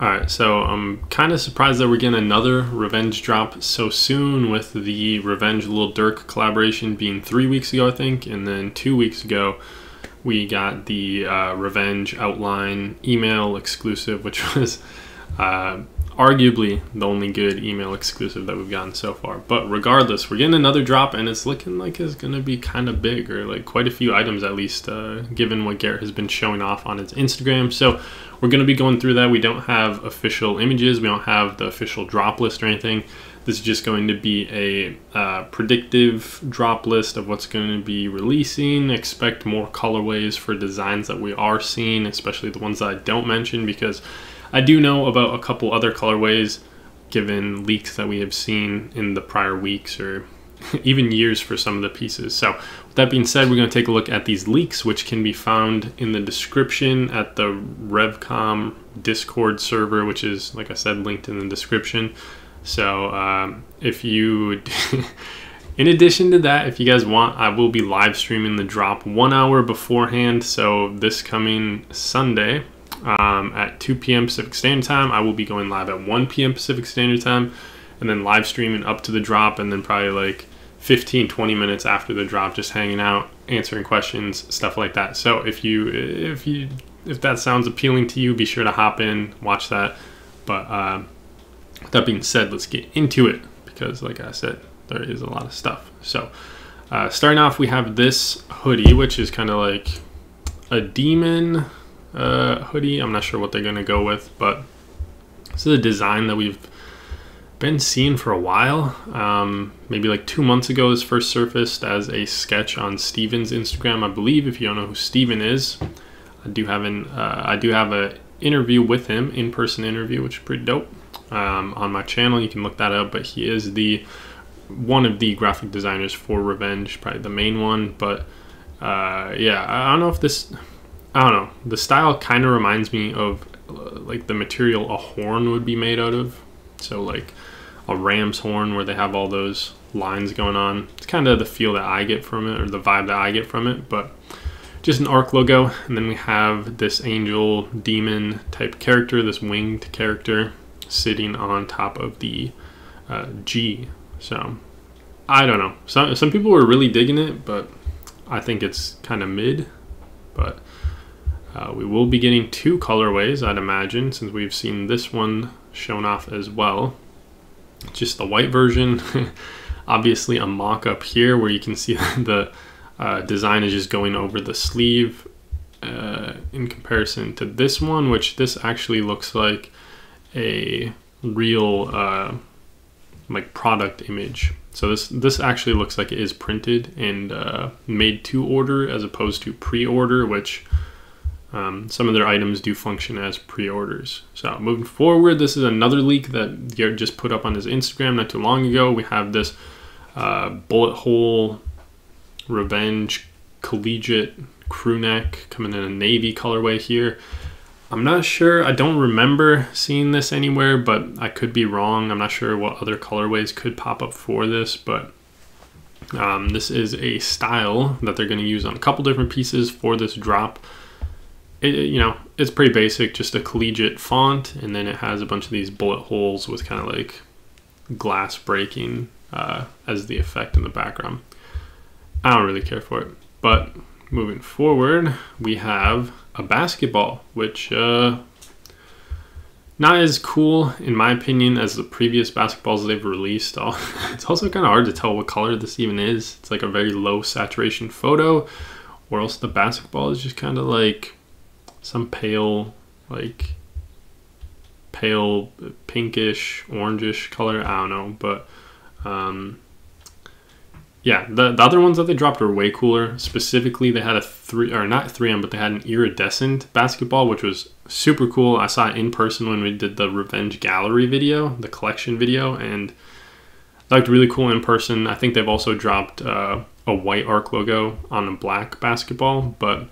Alright, so I'm kind of surprised that we're getting another Revenge drop so soon, with the Revenge Lil Durk collaboration being 3 weeks ago, I think, and then 2 weeks ago we got the Revenge Outline email exclusive, which was arguably the only good email exclusive that we've gotten so far. But regardless, we're getting another drop, and it's looking like it's going to be kind of big, or like quite a few items at least, given what Garrett has been showing off on his Instagram. So we're going to be going through that. We don't have official images, we don't have the official drop list or anything. This is just going to be a predictive drop list of what's going to be releasing. Expect more colorways for designs that we are seeing, especially the ones that I don't mention, because I do know about a couple other colorways, given leaks that we have seen in the prior weeks or even years for some of the pieces. So with that being said, we're going to take a look at these leaks, which can be found in the description at the RevCom Discord server, which is, like I said, linked in the description. So if you... In addition to that, if you guys want, I will be live streaming the drop 1 hour beforehand. So this coming Sunday... at 2 p.m. Pacific Standard Time, I will be going live at 1 p.m. Pacific Standard Time, and then live streaming up to the drop, and then probably like 15-20 minutes after the drop, just hanging out, answering questions, stuff like that. So if that sounds appealing to you, be sure to hop in, watch that. But with that being said, let's get into it, because like I said, there is a lot of stuff. So starting off, we have this hoodie, which is kind of like a demon hoodie. I'm not sure what they're gonna go with, but this is a design that we've been seeing for a while. Maybe like 2 months ago this first surfaced as a sketch on Steven's Instagram, I believe. If you don't know who Steven is, I do have an I do have an interview with him, in-person interview, which is pretty dope, on my channel. You can look that up. But he is one of the graphic designers for Revenge, probably the main one. But yeah, I don't know if this, I don't know, the style kind of reminds me of like the material a horn would be made out of. So like a ram's horn, where they have all those lines going on. It's kind of the feel that I get from it, or the vibe that I get from it. But just an ARC logo, and then we have this angel demon type character, this winged character sitting on top of the G. So I don't know, some people were really digging it, but I think it's kind of mid. But we will be getting two colorways, I'd imagine, since we've seen this one shown off as well. Just the white version. Obviously a mock-up here, where you can see the design is just going over the sleeve in comparison to this one, which this actually looks like a real like product image. So this actually looks like it is printed and made to order, as opposed to pre-order, which... some of their items do function as pre-orders. So moving forward, this is another leak that Garrett just put up on his Instagram not too long ago. We have this bullet hole Revenge collegiate crew neck coming in a navy colorway here. I'm not sure, I don't remember seeing this anywhere, but I could be wrong. I'm not sure what other colorways could pop up for this, but this is a style that they're going to use on a couple different pieces for this drop. You know, it's pretty basic, just a collegiate font, and then it has a bunch of these bullet holes with kind of like glass breaking as the effect in the background. I don't really care for it. But moving forward, we have a basketball, which not as cool in my opinion as the previous basketballs they've released. It's also kind of hard to tell what color this even is. It's like a very low saturation photo, or else the basketball is just kind of like some pale, like pale pinkish, orangish color. I don't know, but yeah, the other ones that they dropped were way cooler. Specifically, they had a not 3M, but they had an iridescent basketball, which was super cool. I saw it in person when we did the Revenge Gallery video, the collection video, and it looked really cool in person. I think they've also dropped a white ARC logo on a black basketball, but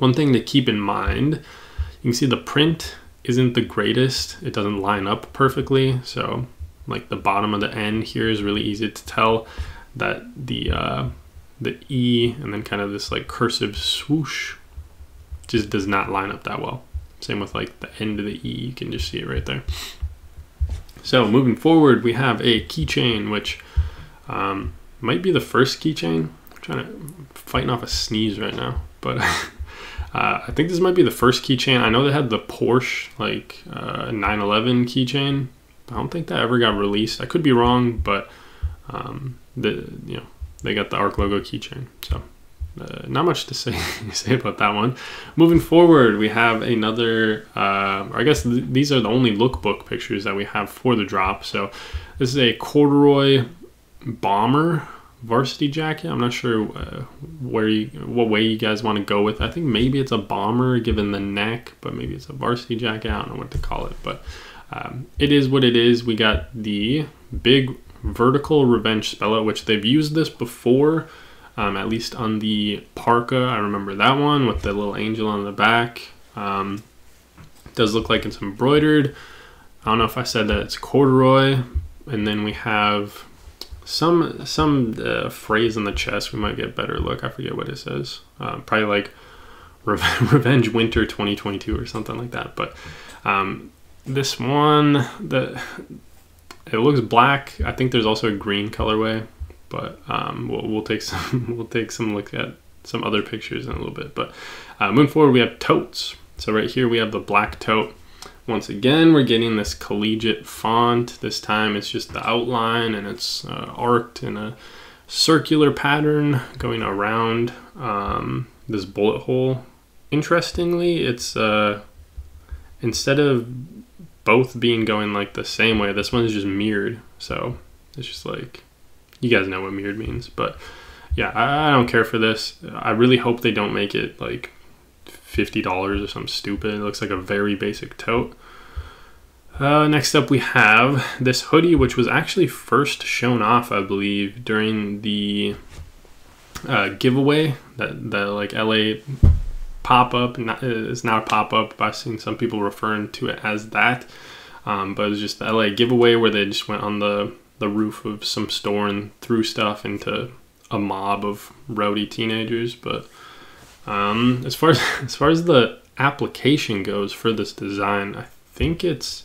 one thing to keep in mind, you can see the print isn't the greatest. It doesn't line up perfectly. So like the bottom of the N here is really easy to tell that the E and then kind of this like cursive swoosh just does not line up that well. Same with like the end of the E, you can just see it right there. So moving forward, we have a keychain, which might be the first keychain. I'm fighting off a sneeze right now, but I think this might be the first keychain. I know they had the Porsche like 911 keychain. I don't think that ever got released. I could be wrong, but they got the ARC logo keychain. So not much to say about that one. Moving forward, we have another, I guess these are the only lookbook pictures that we have for the drop. So this is a corduroy bomber varsity jacket. I'm not sure what way you guys want to go with. I think maybe it's a bomber given the neck, but maybe it's a varsity jacket. I don't know what to call it, but it is what it is. We got the big vertical Revenge spell out, which they've used this before. At least on the parka, I remember that one with the little angel on the back. It does look like it's embroidered. I don't know if I said that it's corduroy. And then we have some phrase on the chest. We might get a better look. I forget what it says. Probably like Revenge Winter 2022 or something like that. But this one, it looks black. I think there's also a green colorway. But we'll take some look at some other pictures in a little bit. But moving forward, we have totes. So right here we have the black tote. Once again, we're getting this collegiate font. This time it's just the outline, and it's arced in a circular pattern going around this bullet hole. Interestingly, it's instead of both being going like the same way, this one is just mirrored. So it's just like, you guys know what mirrored means, but yeah, I don't care for this. I really hope they don't make it like $50 or something stupid. It looks like a very basic tote. Next up, we have this hoodie, which was actually first shown off, I believe, during the giveaway. That like LA pop-up, it's now a pop-up, but I've seen some people referring to it as that. But it was just the LA giveaway where they just went on the roof of some store and threw stuff into a mob of rowdy teenagers. But as far as the application goes for this design, I think it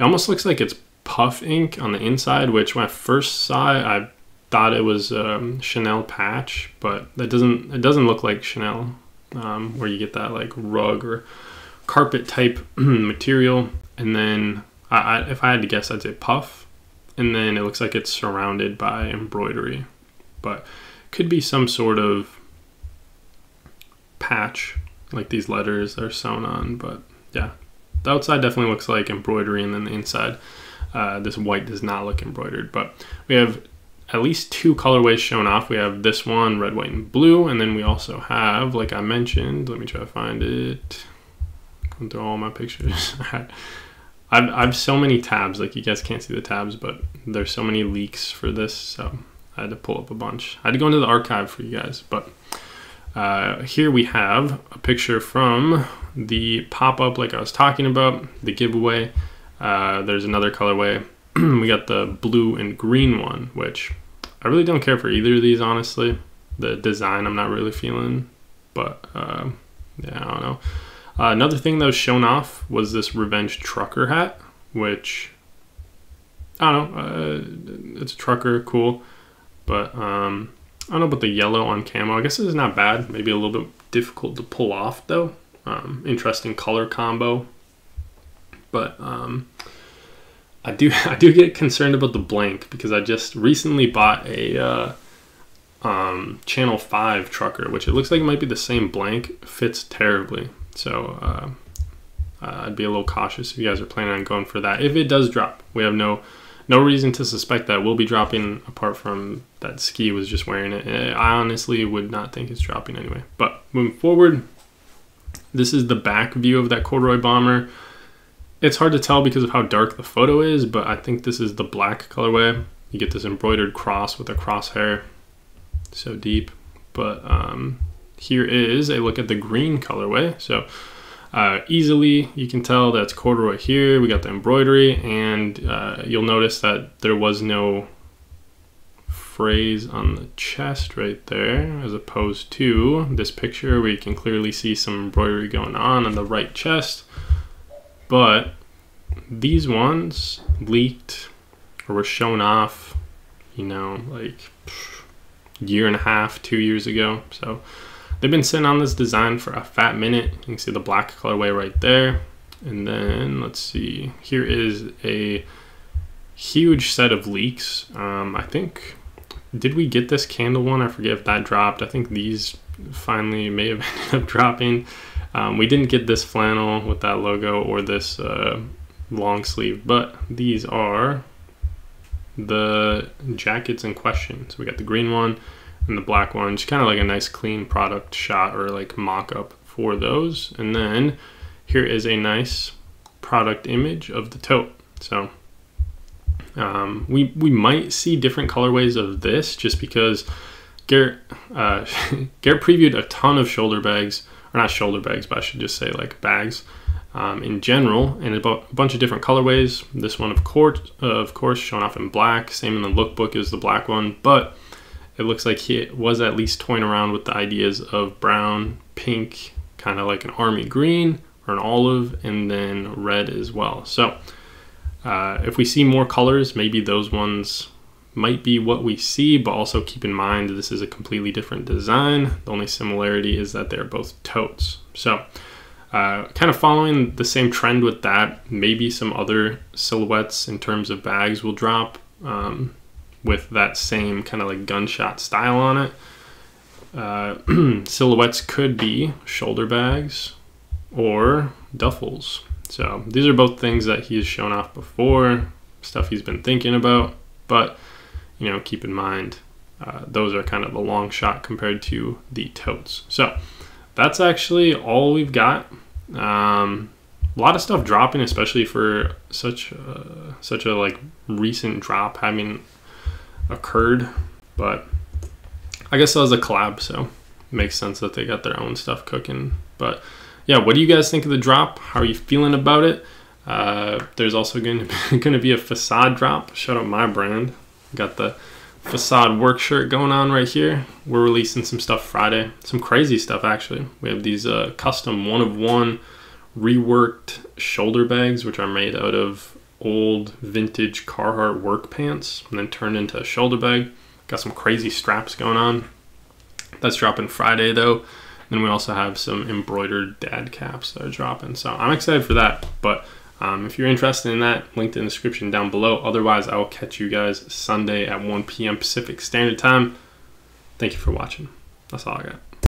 almost looks like it's puff ink on the inside, which when I first saw it, I thought it was Chanel patch, but it doesn't look like Chanel, where you get that like rug or carpet type material. And then if I had to guess, I'd say puff. And then it looks like it's surrounded by embroidery, but could be some sort of patch, like these letters are sewn on. But yeah, the outside definitely looks like embroidery, and then the inside, this white does not look embroidered. But we have at least two colorways shown off. We have this one, red, white, and blue, and then we also have, like I mentioned, let me try to find it. Going through all my pictures. I've so many tabs, like you guys can't see the tabs, but there's so many leaks for this, so I had to pull up a bunch. I had to go into the archive for you guys, but here we have a picture from the pop-up like I was talking about, the giveaway. There's another colorway. We got the blue and green one, which I really don't care for either of these, honestly. The design I'm not really feeling, but yeah, I don't know. Another thing that was shown off was this Revenge trucker hat, which, I don't know, it's a trucker, cool, but I don't know about the yellow on camo. I guess it's not bad, maybe a little bit difficult to pull off though. Interesting color combo, but I do get concerned about the blank, because I just recently bought a Channel 5 trucker, which it looks like it might be the same blank, fits terribly. So I'd be a little cautious if you guys are planning on going for that. If it does drop, we have no reason to suspect that we'll be dropping, apart from that Ski was just wearing it. I honestly would not think it's dropping anyway. But moving forward, this is the back view of that corduroy bomber. It's hard to tell because of how dark the photo is, but I think this is the black colorway. You get this embroidered cross with a crosshair. So deep, but here is a look at the green colorway. So easily you can tell that's corduroy here. We got the embroidery, and you'll notice that there was no phrase on the chest right there, as opposed to this picture where you can clearly see some embroidery going on the right chest. But these ones leaked or were shown off, you know, like year and a half, 2 years ago. So they've been sitting on this design for a fat minute. You can see the black colorway right there. And then let's see, here is a huge set of leaks. I think, did we get this candle one? I forget if that dropped. I think these finally may have ended up dropping. We didn't get this flannel with that logo or this long sleeve, but these are the jackets in question. So we got the green one and the black one, just kind of like a nice clean product shot or like mock-up for those. And then here is a nice product image of the tote. So we might see different colorways of this just because Garrett previewed a ton of shoulder bags, or not shoulder bags, but I should just say like bags in general, and a bunch of different colorways. This one of course shown off in black, same in the lookbook as the black one, but it looks like he was at least toying around with the ideas of brown, pink, kind of like an army green, or an olive, and then red as well. So if we see more colors, maybe those ones might be what we see, but also keep in mind this is a completely different design. The only similarity is that they're both totes. So kind of following the same trend with that, maybe some other silhouettes in terms of bags will drop with that same kind of like gunshot style on it. Silhouettes could be shoulder bags or duffels. So these are both things that he's shown off before, stuff he's been thinking about, but you know, keep in mind those are kind of a long shot compared to the totes. So that's actually all we've got. A lot of stuff dropping, especially for such a like recent drop having occurred, but I guess that was a collab, so it makes sense that they got their own stuff cooking. But yeah, what do you guys think of the drop? How are you feeling about it? There's also going to be a Facade drop. Shout out my brand. Got the Facade work shirt going on right here. We're releasing some stuff Friday. Some crazy stuff, actually. We have these custom one-of-one reworked shoulder bags, which are made out of old vintage Carhartt work pants and then turned into a shoulder bag. Got some crazy straps going on. That's dropping Friday, though. Then we also have some embroidered dad caps that are dropping. So I'm excited for that. But if you're interested in that, linked in the description down below. Otherwise, I will catch you guys Sunday at 1 p.m. Pacific Standard Time. Thank you for watching. That's all I got.